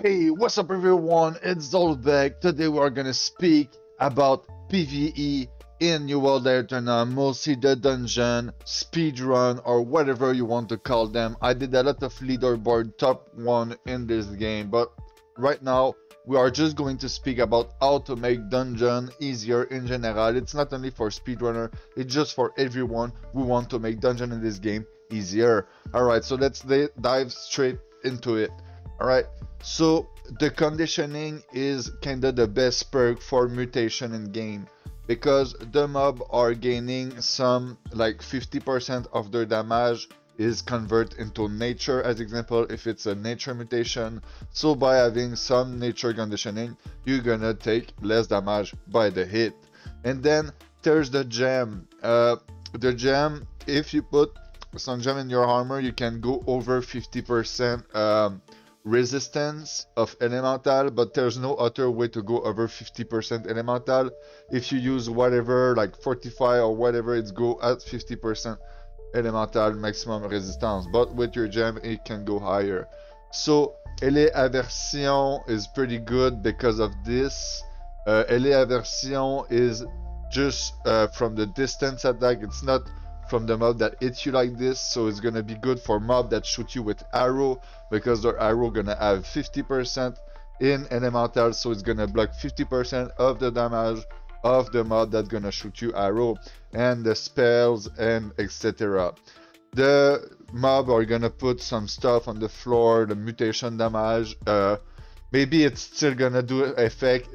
Hey, what's up everyone, it's Zolbeck. Today we are gonna speak about PvE in New World Aeternum, mostly the dungeon, speedrun, or whatever you want to call them. I did a lot of leaderboard top one in this game, but right now we are just going to speak about how to make dungeon easier in general. It's not only for speedrunner, it's just for everyone who want to make dungeon in this game easier. Alright, so let's dive straight into it. Alright, so the conditioning is kinda the best perk for mutation in game, because the mob are gaining some like 50% of their damage is convert into nature, as example if it's a nature mutation. So by having some nature conditioning, you're gonna take less damage by the hit. And then there's the gem. If you put some gem in your armor, you can go over 50% resistance of elemental, but there's no other way to go over 50% elemental. If you use whatever like fortify or whatever, it's go at 50% elemental maximum resistance, but with your gem it can go higher. So Ele Aversion is pretty good because of this. Ele Aversion is just from the distance attack. It's not from the mob that hits you like this, so it's gonna be good for mob that shoot you with arrow, because their arrow gonna have 50% in elemental, so it's gonna block 50% of the damage of the mob that's gonna shoot you arrow, and the spells and etc. The mob are gonna put some stuff on the floor, the mutation damage. Maybe it's still gonna do effect.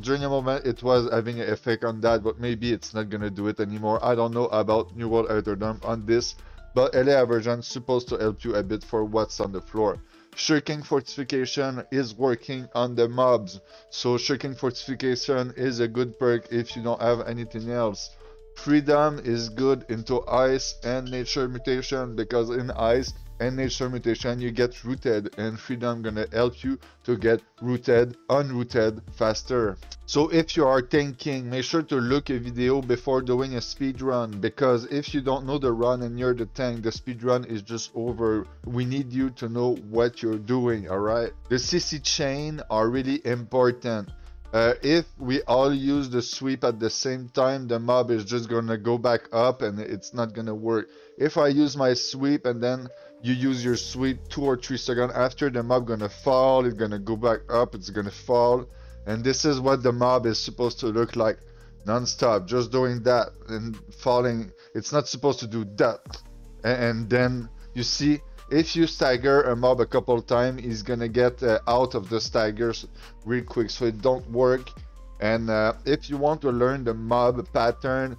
During a moment it was having an effect on that, but maybe it's not gonna do it anymore. I don't know about New World Aeternum on this, but Ele Aversion is supposed to help you a bit for what's on the floor. Shirking Fortification is working on the mobs, so Shirking Fortification is a good perk if you don't have anything else. Freedom is good into ice and nature mutation, because in ice and nature mutation you get rooted, and freedom gonna help you to get rooted, unrooted faster. So if you are tanking, make sure to look a video before doing a speed run, because if you don't know the run and you're the tank, the speed run is just over. We need you to know what you're doing. All right, the CC chain are really important. If we all use the sweep at the same time, the mob is just gonna go back up and it's not gonna work. If I use my sweep and then you use your sweep 2 or 3 seconds after, the mob gonna fall, it's gonna go back up, it's gonna fall. And this is what the mob is supposed to look like non-stop, just doing that and falling. It's not supposed to do that. And then you see, if you stagger a mob a couple times, he's gonna get out of the staggers real quick, so it don't work. And if you want to learn the mob pattern,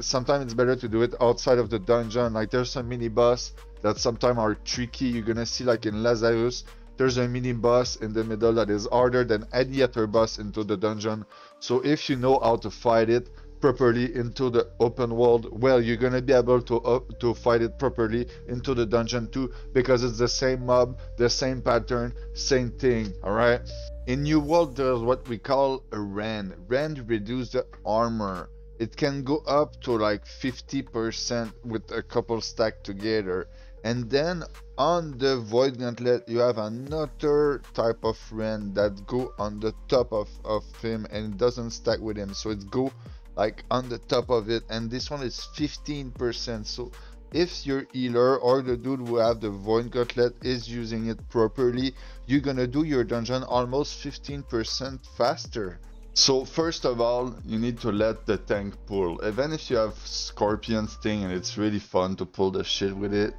sometimes it's better to do it outside of the dungeon. Like there's some mini boss that sometimes are tricky. You're gonna see like in Lazarus, there's a mini boss in the middle that is harder than any other boss into the dungeon. So if you know how to fight it properly into the open world, well, you're gonna be able to fight it properly into the dungeon too, because it's the same mob, the same pattern, same thing. All right, in New World there's what we call a rend. Reduce the armor. It can go up to like 50% with a couple stack together. And then on the void gauntlet you have another type of rend that go on the top of him, and it doesn't stack with him, so it go like on the top of it, and this one is 15%. So if your healer or the dude who have the void gauntlet is using it properly, you're gonna do your dungeon almost 15% faster. So first of all, you need to let the tank pull. Even if you have Scorpion's thing and it's really fun to pull the shit with it,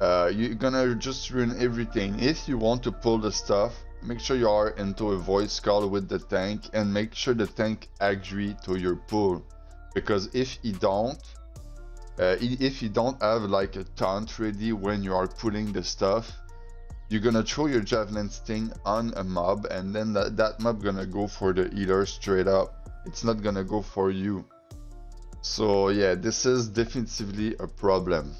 you're gonna just ruin everything. If you want to pull the stuff, make sure you are into a voice call with the tank, and make sure the tank agree to your pull, because if he don't, if you don't have like a taunt ready when you are pulling the stuff, you're gonna throw your javelin sting on a mob, and then that mob gonna go for the healer straight up. It's not gonna go for you. So yeah, this is definitively a problem.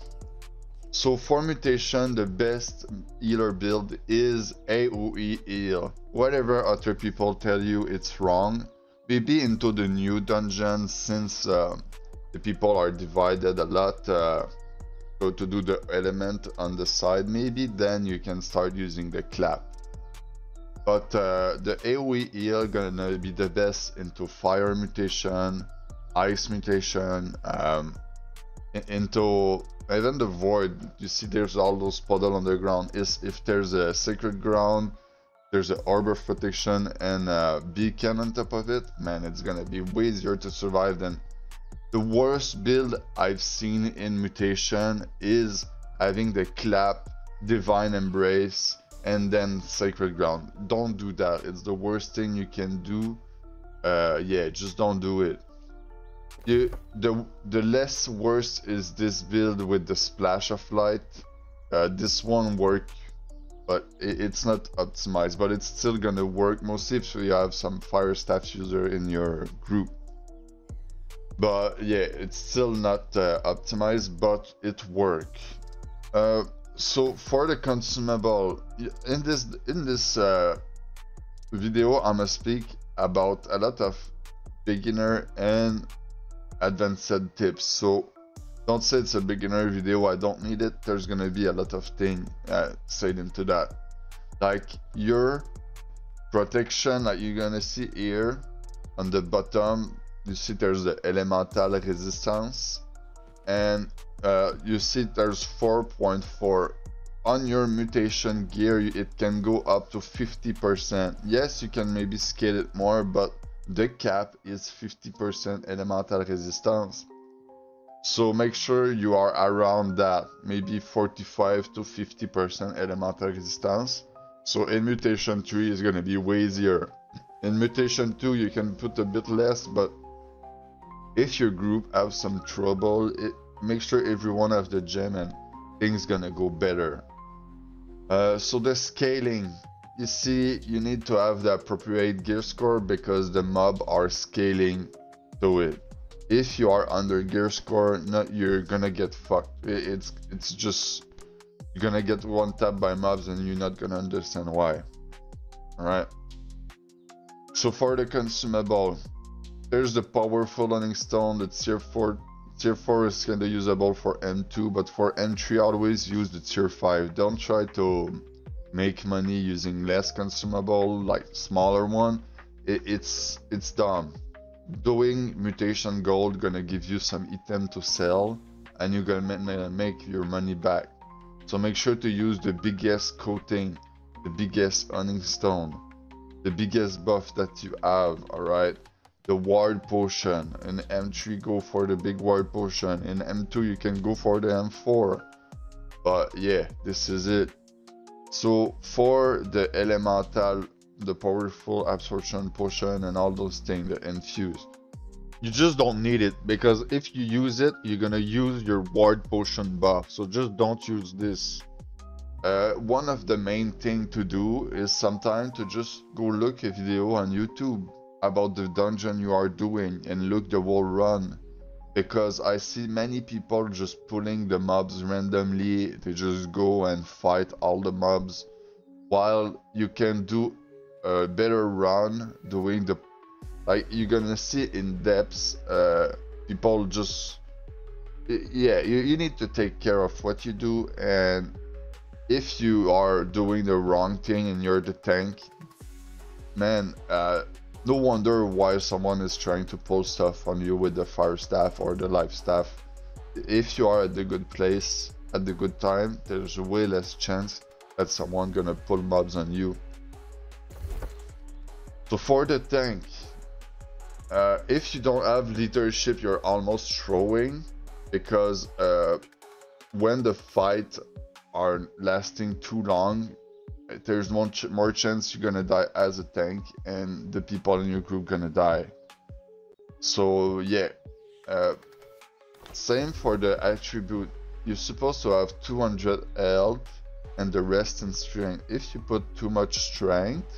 So for mutation, the best healer build is AoE heal. Whatever other people tell you, it's wrong. Maybe into the new dungeon, since the people are divided a lot, so to do the element on the side, maybe then you can start using the clap. But the AoE heal gonna be the best into fire mutation, ice mutation, into even the void. You see there's all those puddles on the ground. If there's a sacred ground, there's an orb of protection and a beacon on top of it, man, it's gonna be way easier to survive than the worst build I've seen in mutation is having the clap, divine embrace, and then sacred ground. Don't do that. It's the worst thing you can do. Yeah, just don't do it. The less worst is this build with the splash of light. This one worked, but it's not optimized, but it's still gonna work mostly if you have some fire staff user in your group. But yeah, it's still not optimized, but it works. So for the consumable, in this video I'm gonna speak about a lot of beginner and advanced tips, so don't say it's a beginner video, I don't need it. There's gonna be a lot of things said into that, like your protection, like you're gonna see here on the bottom, you see there's the elemental resistance, and you see there's 4.4 on your mutation gear. It can go up to 50%. Yes, you can maybe scale it more, but the cap is 50% elemental resistance, so make sure you are around that, maybe 45% to 50% elemental resistance. So in mutation 3 is going to be way easier. In mutation 2 you can put a bit less, but if your group have some trouble, make sure everyone have the gem and things gonna go better. So the scaling, you see, you need to have the appropriate gear score because the mob are scaling to it. If you are under gear score, you're gonna get fucked. It's just, you're gonna get one tap by mobs and you're not gonna understand why. All right. So for the consumable, there's the powerful Running Stone, the tier 4 is kind of usable for M2, but for M3 always use the tier 5. Don't try to make money using less consumable, like smaller one. It's dumb. Doing mutation gold gonna give you some item to sell and you're gonna make your money back. So make sure to use the biggest coating, the biggest Running Stone, the biggest buff that you have, alright? The ward potion. In M3 go for the big ward potion. In M2 you can go for the M4. But yeah, this is it. So for the elemental, the powerful absorption potion and all those things, the infused, you just don't need it, because if you use it you're gonna use your ward potion buff, so just don't use this. One of the main thing to do is sometimes to just go look a video on YouTube about the dungeon you are doing and look the whole run, because I see many people just pulling the mobs randomly. They just go and fight all the mobs, while you can do a better run doing the, like, you're gonna see in depth people just, yeah, you need to take care of what you do. And if you are doing the wrong thing and you're the tank, man, no wonder why someone is trying to pull stuff on you with the fire staff or the life staff. If you are at the good place at the good time, there's way less chance that someone gonna pull mobs on you. So for the tank, if you don't have leadership, you're almost throwing, because when the fight are lasting too long, there's more chance you're gonna die as a tank and the people in your group gonna die. So yeah, same for the attribute. You're supposed to have 200 health and the rest in strength. If you put too much strength,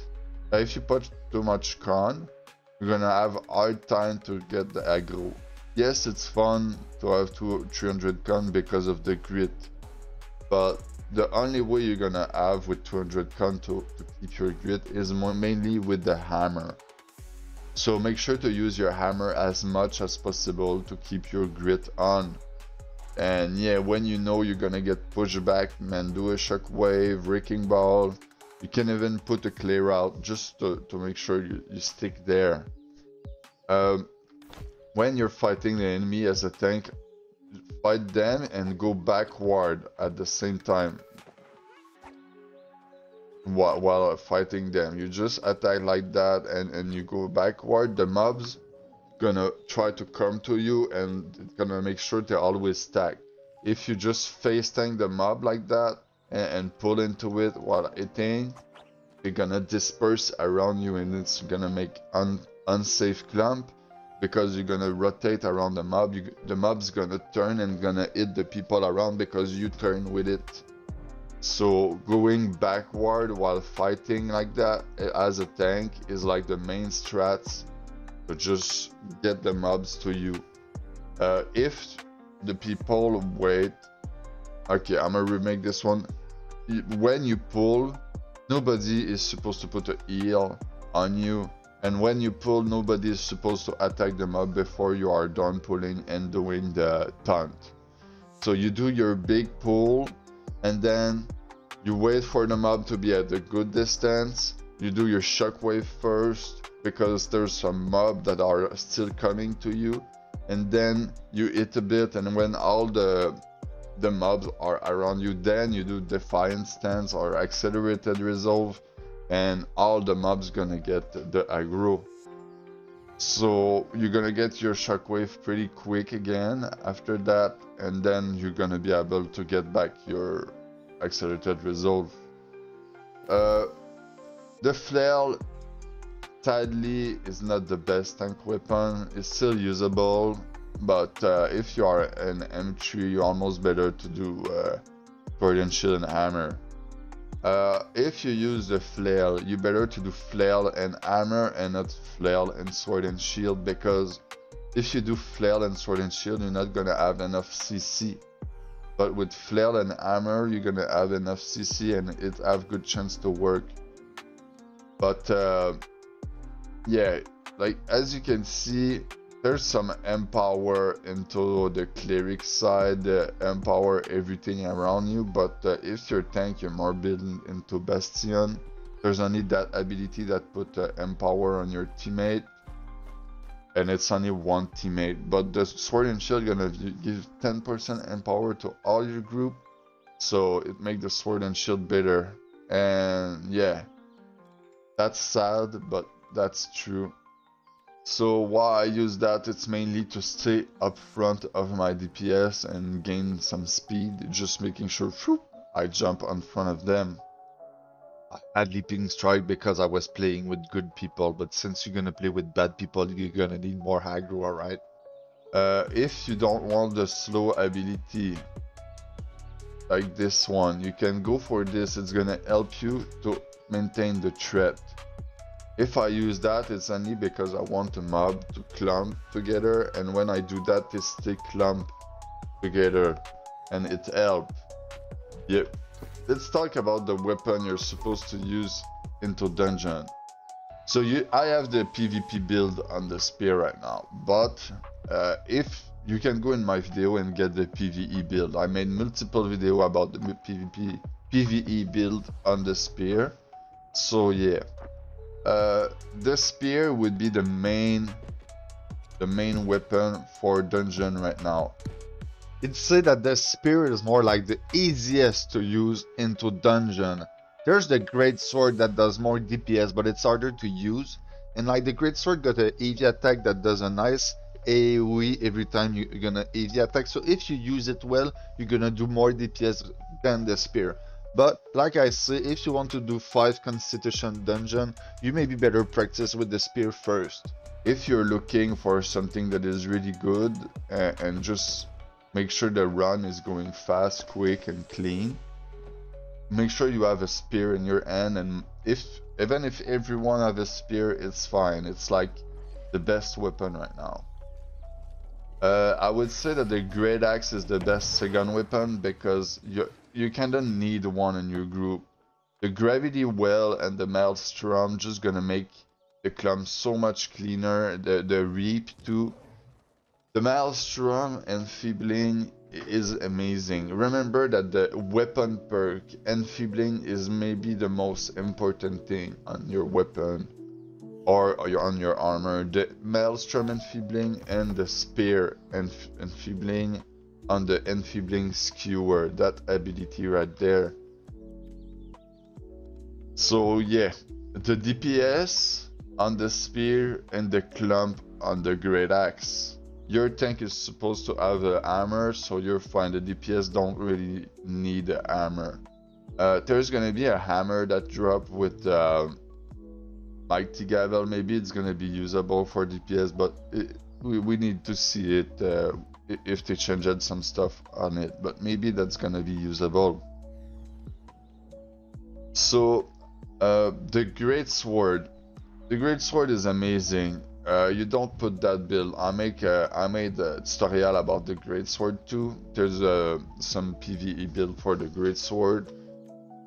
if you put too much con, you're gonna have a hard time to get the aggro. Yes, it's fun to have 200-300 con because of the grit, but the only way you're gonna have with 200 con to keep your grit is mainly with the hammer. So make sure to use your hammer as much as possible to keep your grit on. And yeah, when you know you're gonna get pushed back, man, do a shockwave, wrecking ball, You can even put a clear out just to make sure you stick there. When you're fighting the enemy as a tank, fight them and go backward at the same time while fighting them. You just attack like that and you go backward. The mobs gonna try to come to you and it's gonna make sure they always stack. If you just face tank the mob like that and pull into it while hitting, they're gonna disperse around you and it's gonna make unsafe clump, because you're gonna rotate around the mob. The mob's gonna turn and gonna hit the people around because you turn with it. So going backward while fighting like that as a tank is like the main strats to just get the mobs to you. If the people wait, okay, I'm gonna remake this one. When you pull, nobody is supposed to put a heal on you, and when you pull, nobody is supposed to attack the mob before you are done pulling and doing the taunt. So you do your big pull and then you wait for the mob to be at a good distance. You do your shockwave first because there's some mob that are still coming to you, and then you hit a bit, and when all the mobs are around you, then you do defiant stance or accelerated resolve, and all the mobs gonna get the aggro. So you're gonna get your shockwave pretty quick again after that, and then you're gonna be able to get back your accelerated resolve. The flail, sadly, is not the best tank weapon. It's still usable, but if you are an M3, you're almost better to do Guardian Shield and Hammer. If you use the flail, you better to do flail and hammer and not flail and sword and shield, because if you do flail and sword and shield, you're not gonna have enough CC. But with flail and hammer, you're gonna have enough CC and it have good chance to work. But yeah, like as you can see, there's some empower into the cleric side, empower everything around you, but if you're tank, you're more building into Bastion. There's only that ability that put empower on your teammate, and it's only one teammate. But the sword and shield gonna give 10% empower to all your group, so it makes the sword and shield better. And yeah, that's sad, but that's true. So why I use that, it's mainly to stay up front of my DPS and gain some speed, just making sure whoop, I jump in front of them. I had leaping strike because I was playing with good people, but since you're gonna play with bad people, you're gonna need more aggro, alright? If you don't want the slow ability, like this one, you can go for this. It's gonna help you to maintain the threat. If I use that, it's only because I want a mob to clump together, and when I do that, they still clump together, and it helps. Yep. Let's talk about the weapon you're supposed to use into dungeon. So I have the PvP build on the spear right now, but if you can go in my video and get the PvE build. I made multiple videos about the PvE build on the spear, so yeah. The spear would be the main weapon for dungeon right now. It'd say that the spear is more like the easiest to use into dungeon. There's the great sword that does more DPS, but it's harder to use. And like the great sword got an AoE attack that does a nice AoE every time you're gonna AoE attack. So if you use it well, you're gonna do more DPS than the spear. But like I say, if you want to do 5 constitution dungeon, you may be better practice with the spear first. If you're looking for something that is really good and just make sure the run is going fast, quick and clean, make sure you have a spear in your hand. And even if everyone has a spear, it's fine. It's like the best weapon right now. I would say that the great axe is the best second weapon because you kinda need one in your group. The gravity well and the maelstrom just gonna make the clump so much cleaner, the reap too. The maelstrom and feebling is amazing. Remember that the weapon perk, enfeebling, is maybe the most important thing on your weapon or on your armor. The maelstrom enfeebling and the spear enfeebling on the enfeebling skewer, that ability right there. So yeah, the DPS on the spear and the clump on the great axe. Your tank is supposed to have an armor, so you're fine. The DPS don't really need the armor. There's gonna be a hammer that drop with mighty gavel. Maybe it's gonna be usable for DPS, but we need to see it if they changed some stuff on it. But maybe that's gonna be usable. So the great sword. The great sword is amazing. You don't put that build. I made a tutorial about the great sword too. There's some PvE build for the great sword.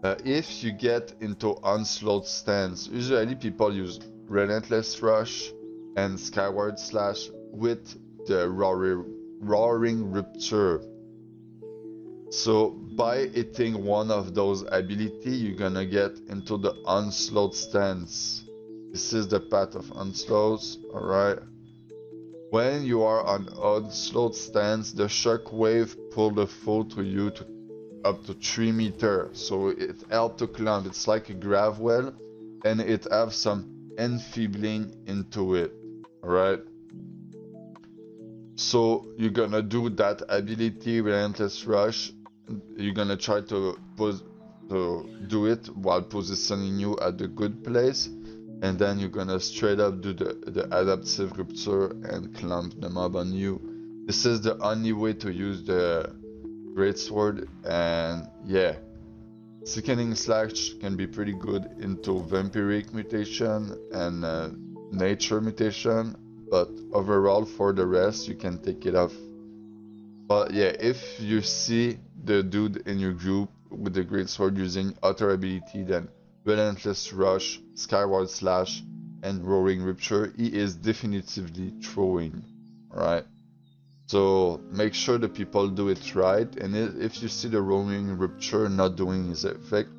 If you get into onslaught stance, usually people use relentless rush and skyward slash with the roaring rupture. So by hitting one of those ability, you're gonna get into the onslaught stance. This is the path of onslaught, alright. When you are on onslaught stance, the shockwave pulls the foe to you to up to 3 meters. So it helps to climb. It's like a grav well, and it has some enfeebling into it, alright. So you're gonna do that ability, relentless rush. You're gonna try to do it while positioning you at the good place. And then you're gonna straight up do the adaptive rupture and clump the mob on you. This is the only way to use the greatsword, and yeah. Sickening Slash can be pretty good into vampiric mutation and nature mutation, but overall for the rest you can take it off. But yeah, if you see the dude in your group with the greatsword using other ability, then relentless rush, skyward slash, and roaring rupture, he is definitively throwing, right? So make sure the people do it right. And if you see the roaring rupture not doing his effect,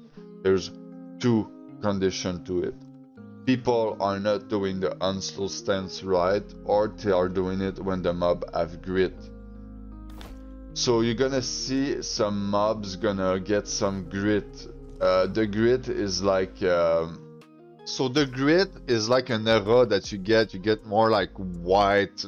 there's two conditions to it. People are not doing the onslaught stance right, or they are doing it when the mob have grit. So you're gonna see some mobs gonna get some grit. The grit is like the grit is like an aura that you get more like white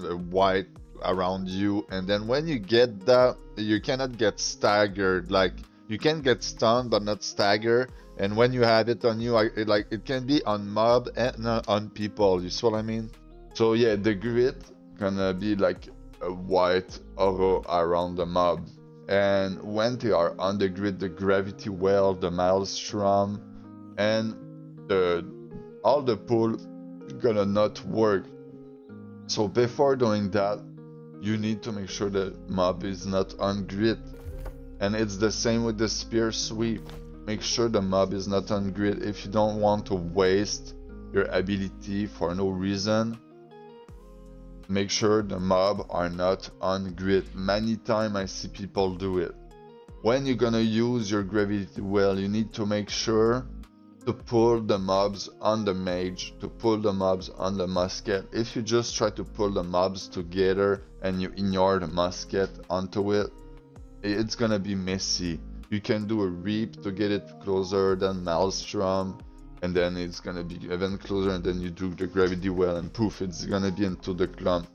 around you, and then when you get that, you cannot get staggered. Like you can get stunned but not stagger, and when you have it on you, it can be on mob and on people, you see what I mean? So yeah, the grit gonna be like a white aura around the mob. And when they are on the grid, the gravity well, the maelstrom, and all the pull gonna not work. So before doing that, you need to make sure the mob is not on grid. And it's the same with the spear sweep. Make sure the mob is not on grid if you don't want to waste your ability for no reason. Make sure the mob are not on grid. Many times I see people do it. When you're gonna use your gravity well, you need to make sure to pull the mobs on the mage, to pull the mobs on the musket. If you just try to pull the mobs together and you ignore the musket onto it, it's gonna be messy. You can do a reap to get it closer than maelstrom, and then it's gonna be even closer, and then you do the gravity well and poof, it's gonna be into the clump.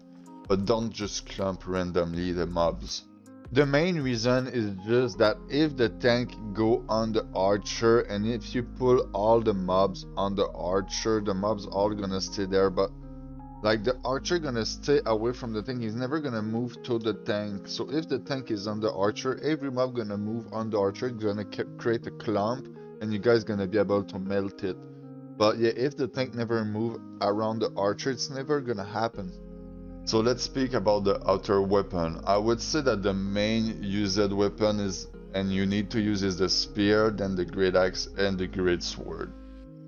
But don't just clump randomly the mobs. The main reason is just that if the tank go on the archer, and if you pull all the mobs on the archer, the mobs all gonna stay there, but like the archer gonna stay away from the tank. He's never gonna move to the tank. So if the tank is on the archer, every mob gonna move on the archer, gonna create a clump, and you guys gonna be able to melt it. But yeah, if the tank never move around the archer, it's never gonna happen. So let's speak about the outer weapon. I would say that the main used weapon is, and you need to use, is the spear, then the great axe and the great sword.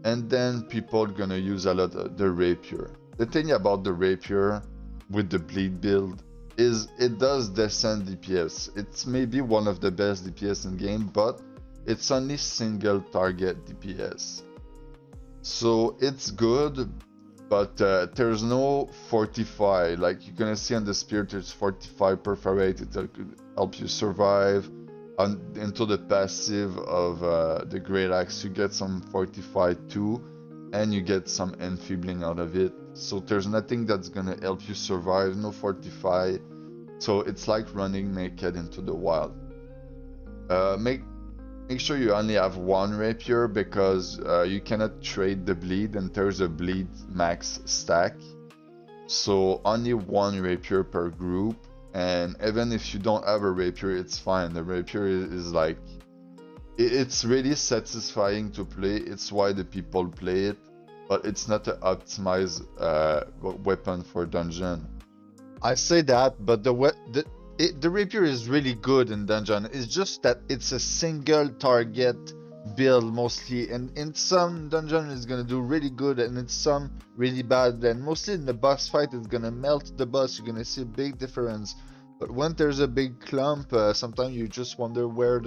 And then people gonna use a lot of the rapier. The thing about the rapier with the bleed build is it does descend DPS. It's maybe one of the best DPS in game, but it's only single target DPS. So it's good, but there's no fortify. Like you're gonna see on the spear, there's fortify, perforate. It'll help you survive. And into the passive of the Great Axe, you get some fortify too, and you get some enfeebling out of it. So there's nothing that's gonna help you survive, no fortify. So it's like running naked into the wild. Make sure you only have one rapier, because you cannot trade the bleed, and there's a bleed max stack. So only one rapier per group, and even if you don't have a rapier, it's fine. The rapier is like, it's really satisfying to play. It's why the people play it, but it's not an optimized weapon for dungeon. I say that, but the rapier is really good in dungeon. It's just that it's a single target build mostly, and in some dungeon it's gonna do really good, and in some really bad. And mostly in the boss fight, it's gonna melt the boss. You're gonna see a big difference. But when there's a big clump, sometimes you just wonder where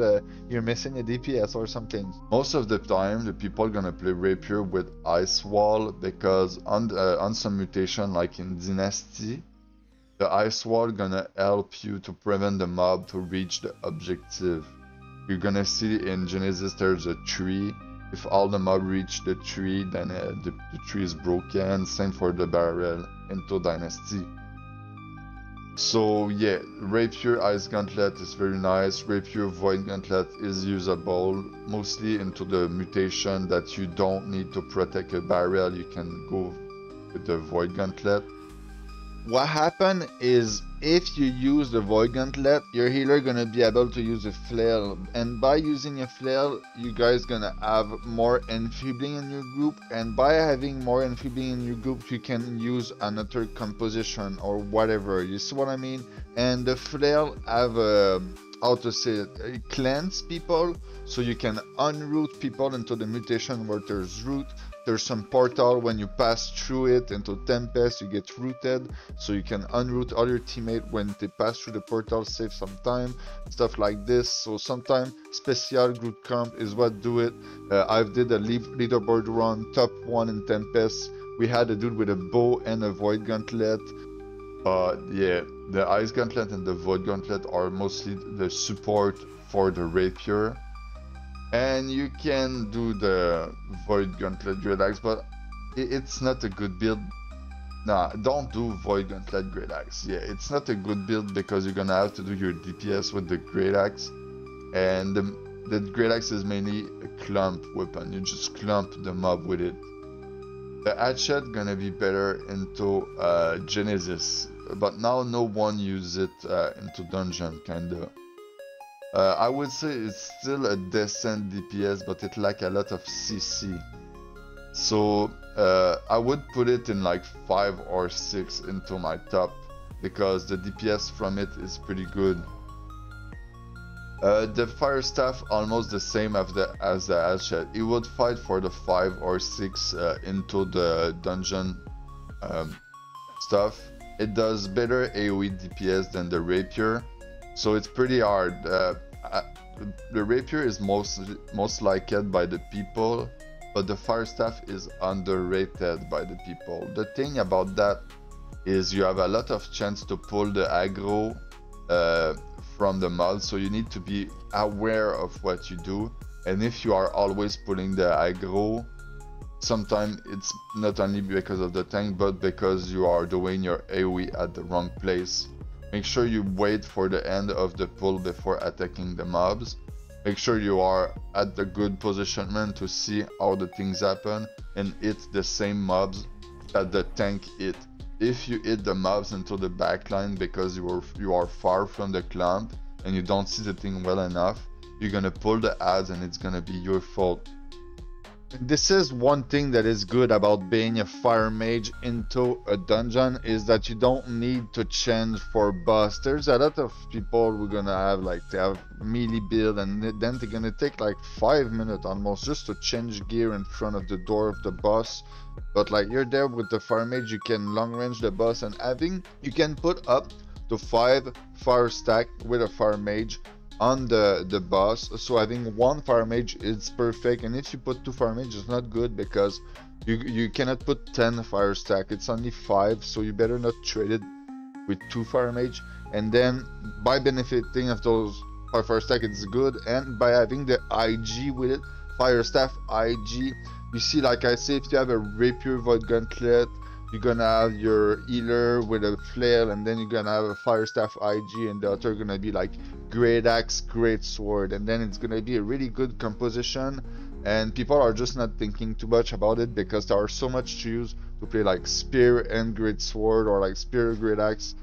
you're missing a DPS or something. Most of the time, the people are gonna play rapier with ice wall, because on some mutation like in Dynasty, the ice wall gonna help you to prevent the mob to reach the objective. You're gonna see in Genesis there's a tree. If all the mob reach the tree, then the tree is broken. Same for the barrel into Dynasty. So yeah, rapier ice gauntlet is very nice. Rapier void gauntlet is usable mostly into the mutation that you don't need to protect a barrel. You can go with the void gauntlet. What happens is, if you use the void gauntlet, your healer gonna be able to use a flail, and by using a flail, you guys gonna have more enfeebling in your group, and by having more enfeebling in your group, you can use another composition or whatever. You see what I mean? And the flail have a, how to say it, cleanse people, so you can unroot people into the mutation where there's root. There's some portal, when you pass through it into Tempest, you get rooted, so you can unroot all your teammates when they pass through the portal, save some time, stuff like this. So sometimes special group comp is what do it. I've did a leaderboard run, top one in Tempest. We had a dude with a bow and a void gauntlet. Yeah, the ice gauntlet and the void gauntlet are mostly the support for the rapier. And you can do the void gauntlet Great Axe, but it's not a good build. Nah, don't do void gauntlet Great Axe. Yeah, it's not a good build, because you're gonna have to do your DPS with the Great Axe, and the Great Axe is mainly a clump weapon. You just clump the mob with it. The hatchet gonna be better into Genesis, but now no one uses it into dungeon kinda. I would say it's still a decent DPS, but it lacks a lot of CC. So I would put it in like 5 or 6 into my top, because the DPS from it is pretty good. The fire staff almost the same as the hatchet. It would fight for the 5 or 6 into the dungeon stuff. It does better AoE DPS than the rapier. So it's pretty hard. The rapier is most liked by the people, but the fire staff is underrated by the people. The thing about that is you have a lot of chance to pull the aggro from the mob, so you need to be aware of what you do. And if you are always pulling the aggro, sometimes it's not only because of the tank, but because you are doing your AoE at the wrong place. Make sure you wait for the end of the pull before attacking the mobs. Make sure you are at the good positionment to see how the things happen and hit the same mobs that the tank hit. If you hit the mobs into the backline because you are far from the clump and you don't see the thing well enough, you're gonna pull the ads and it's gonna be your fault. This is one thing that is good about being a fire mage into a dungeon, is that you don't need to change for boss. There's a lot of people who are gonna have like, they have melee build, and then they're gonna take like 5 minutes almost just to change gear in front of the door of the boss. But like, you're there with the fire mage, you can long range the boss, and having, you can put up to 5 fire stack with a fire mage on the boss. So having one fire mage is perfect, and if you put 2 fire mage it's not good because you cannot put 10 fire stack, it's only 5, so you better not trade it with 2 fire mage. And then by benefiting of those 5 fire stack it's good, and by having the IG with it, fire staff IG, you see, like I say, if you have a rapier void gauntlet, you're gonna have your healer with a flail, and then you're gonna have a fire staff IG, and the other gonna be like great axe, great sword, and then it's gonna be a really good composition. And people are just not thinking too much about it because there are so much to use to play like spear and great sword, or like spear, great axe,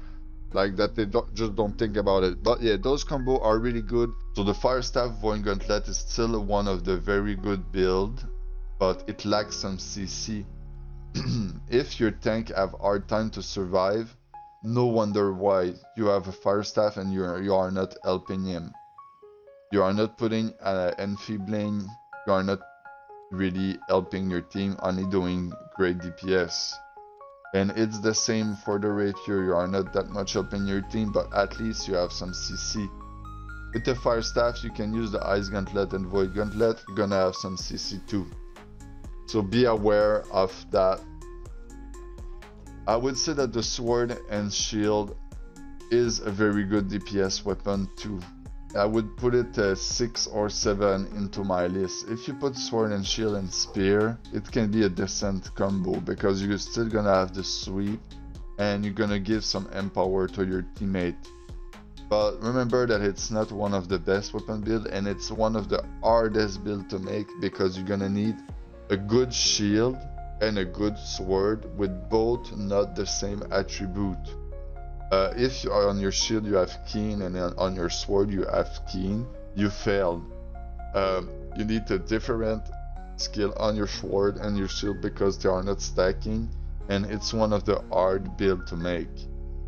like that they just don't think about it. But yeah, those combo are really good. So the fire staff void gauntlet is still one of the very good build, but it lacks some CC. If your tank have hard time to survive, no wonder why you have a fire staff and you are not helping him. You are not putting enfeebling, you are not really helping your team, only doing great DPS. And it's the same for the rapier, you are not that much helping your team, but at least you have some CC. With the fire staff you can use the ice gauntlet and void gauntlet, you're gonna have some CC too. So be aware of that. I would say that the sword and shield is a very good DPS weapon too. I would put it 6 or 7 into my list. If you put sword and shield and spear, it can be a decent combo because you're still gonna have the sweep and you're gonna give some empower to your teammate. But remember that it's not one of the best weapon build, and it's one of the hardest build to make because you're gonna need a good shield and a good sword with both not the same attribute. If you are on your shield you have keen and on your sword you have keen, you failed. You need a different skill on your sword and your shield because they are not stacking, and it's one of the hard build to make.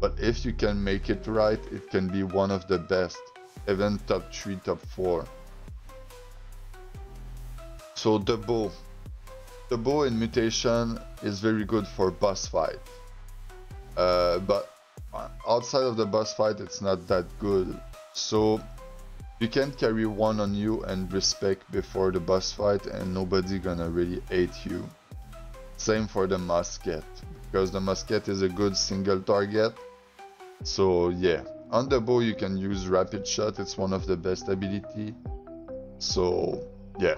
But if you can make it right, it can be one of the best, even top 3, top 4. So the bow. The bow in mutation is very good for boss fight, but outside of the boss fight it's not that good. So you can carry one on you and respect before the boss fight, and nobody gonna really hate you. Same for the musket, because the musket is a good single target. So yeah, on the bow you can use rapid shot, it's one of the best ability. So yeah,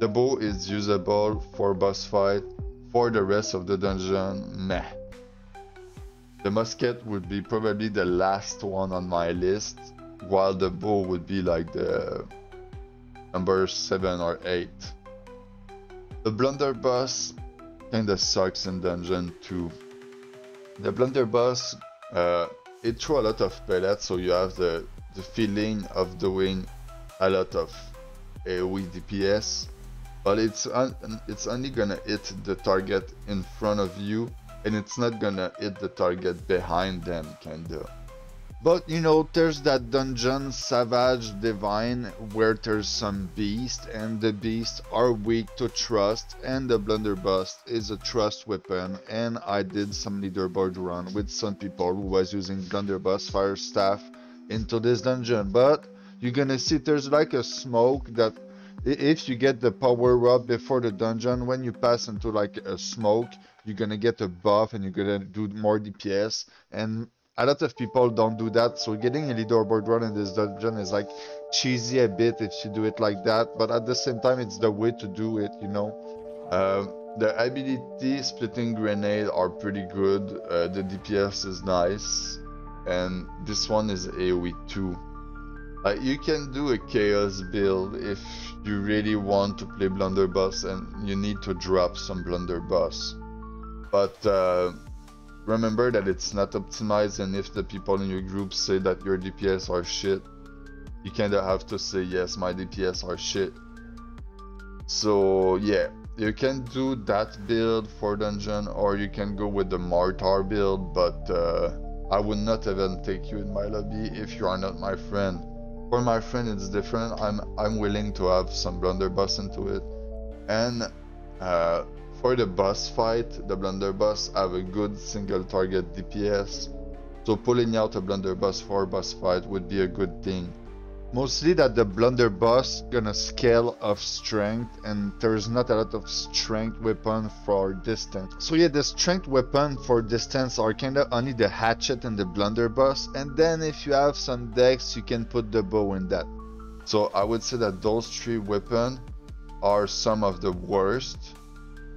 the bow is usable for boss fight. For the rest of the dungeon, meh. The musket would be probably the last one on my list, while the bow would be like the number 7 or 8. The blunderbuss kinda sucks in dungeon too. The blunderbuss, it throws a lot of pellets, so you have the feeling of doing a lot of AoE DPS. But it's only gonna hit the target in front of you, and it's not gonna hit the target behind them, kinda. But you know, there's that dungeon Savage Divine where there's some beast, and the beasts are weak to trust, and the blunderbuss is a trust weapon. And I did some leaderboard run with some people who was using blunderbuss fire staff into this dungeon. But you're gonna see there's like a smoke that, if you get the power up before the dungeon, when you pass into like a smoke, you're gonna get a buff and you're gonna do more DPS, and a lot of people don't do that. So getting a leaderboard run in this dungeon is like cheesy a bit if you do it like that, but at the same time it's the way to do it, you know. The ability splitting grenade are pretty good, the DPS is nice, and this one is AoE 2. You can do a chaos build if you really want to play blunderbuss and you need to drop some blunderbuss, but remember that it's not optimized, and if the people in your group say that your DPS are shit, you kinda have to say yes, my DPS are shit. So yeah, you can do that build for dungeon, or you can go with the Martar build, but I would not even take you in my lobby if you are not my friend. For my friend it's different, I'm willing to have some blunderbuss into it. And for the boss fight, the blunderbuss have a good single target DPS, so pulling out a blunderbuss for a boss fight would be a good thing. Mostly that the blunderbuss gonna scale off strength, and there's not a lot of strength weapon for distance. So yeah, the strength weapon for distance are kinda only the hatchet and the blunderbuss, and then if you have some decks you can put the bow in that. So I would say that those three weapons are some of the worst,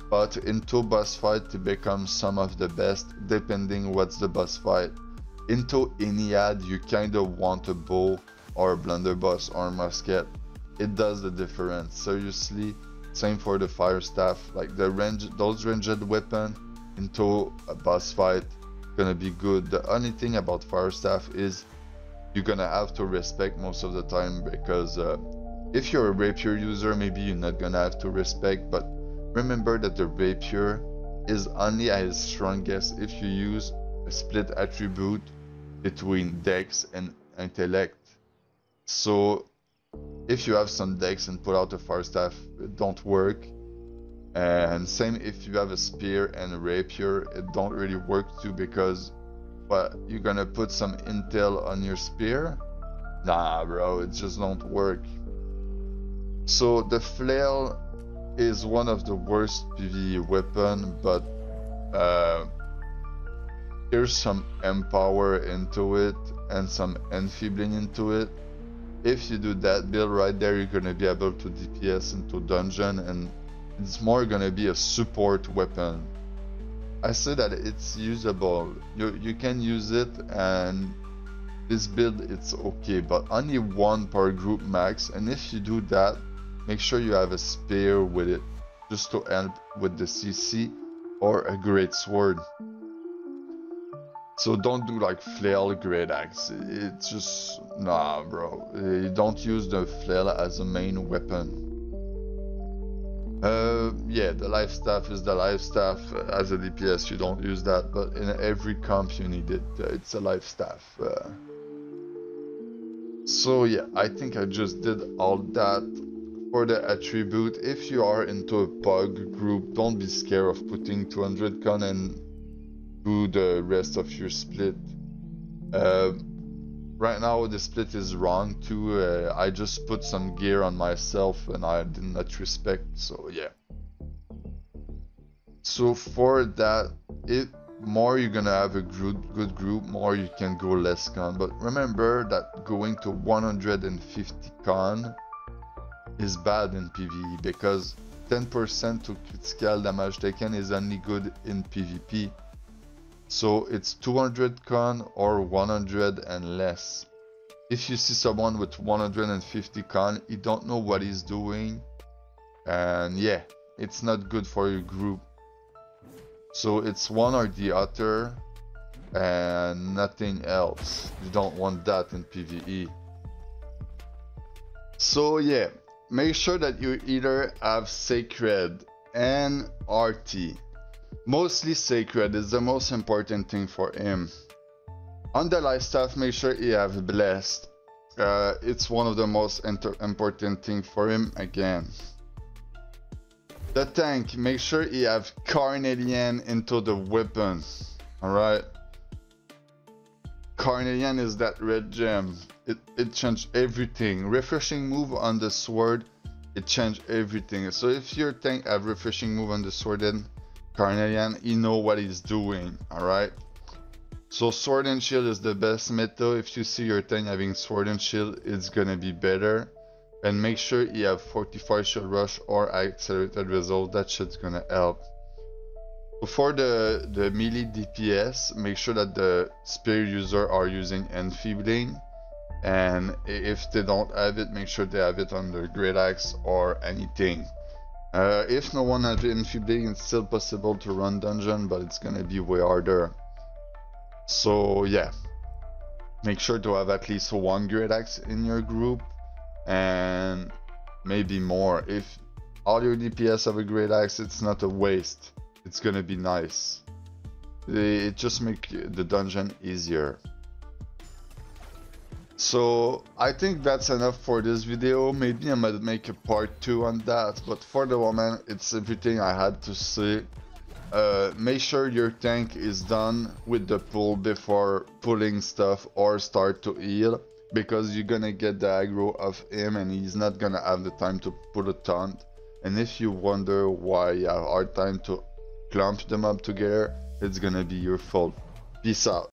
but into boss fight to become some of the best, depending what's the boss fight. Into Ennead you kinda want a bow or a blunderbuss or a musket. It does the difference, seriously. Same for the fire staff, like the range, those ranged weapon into a boss fight gonna be good. The only thing about fire staff is you're gonna have to respect most of the time, because if you're a rapier user maybe you're not gonna have to respect, but remember that the rapier is only at its strongest if you use a split attribute between dex and intellect. So if you have some decks and put out a fire staff, it don't work. And same if you have a spear and a rapier, it don't really work too, because but you're gonna put some intel on your spear? Nah bro, it just don't work. So the flail is one of the worst PvE weapon, but there's some empower into it and some enfeebling into it. If you do that build right there, you're gonna be able to DPS into dungeon, and it's more gonna be a support weapon. I say that it's usable. You can use it, and this build it's okay, but only one per group max, and if you do that, make sure you have a spear with it, just to help with the CC, or a great sword. So don't do like flail great axe, it's just, nah bro, you don't use the flail as a main weapon. Yeah, the life staff is the life staff. As a DPS you don't use that, but in every comp you need it, it's a life staff. So yeah, I think I just did all that. For the attribute, if you are into a pug group, don't be scared of putting 200 con and do the rest of your split. Right now the split is wrong too. I just put some gear on myself and I did not respect, so yeah. So for that, it more you're gonna have a good group, more you can go less con, but remember that going to 150 con is bad in PvE, because 10% to critical damage taken is only good in PvP. So it's 200 con or 100 and less. If you see someone with 150 con, he don't know what he's doing, and yeah, it's not good for your group. So it's one or the other and nothing else. You don't want that in PvE. So yeah, make sure that you either have Sacred and RT. Mostly Sacred is the most important thing for him. On the life staff, make sure he has Blessed. It's one of the most important thing for him again. The tank, make sure he has Carnelian into the weapon. Alright. Carnelian is that red gem. It changed everything. Refreshing move on the sword, it changed everything. So if your tank have refreshing move on the sword, then Carnelian, he know what he's doing, alright? So sword and shield is the best meta. If you see your tank having sword and shield, it's gonna be better. And make sure you have fortified shield rush or accelerated resolve, that shit's gonna help. For the melee DPS, make sure that the spear user are using enfeebling. And if they don't have it, make sure they have it on their great axe or anything. If no one has enfeebling, it's still possible to run dungeon, but it's gonna be way harder. So yeah, make sure to have at least one great axe in your group, and maybe more. If all your DPS have a great axe, it's not a waste. It's gonna be nice. It just makes the dungeon easier. So I think that's enough for this video. Maybe I might make a part 2 on that, but for the moment it's everything I had to say. Make sure your tank is done with the pull before pulling stuff or start to heal, because you're gonna get the aggro of him and he's not gonna have the time to put a taunt. And if you wonder why you have hard time to clump them up together, it's gonna be your fault. Peace out.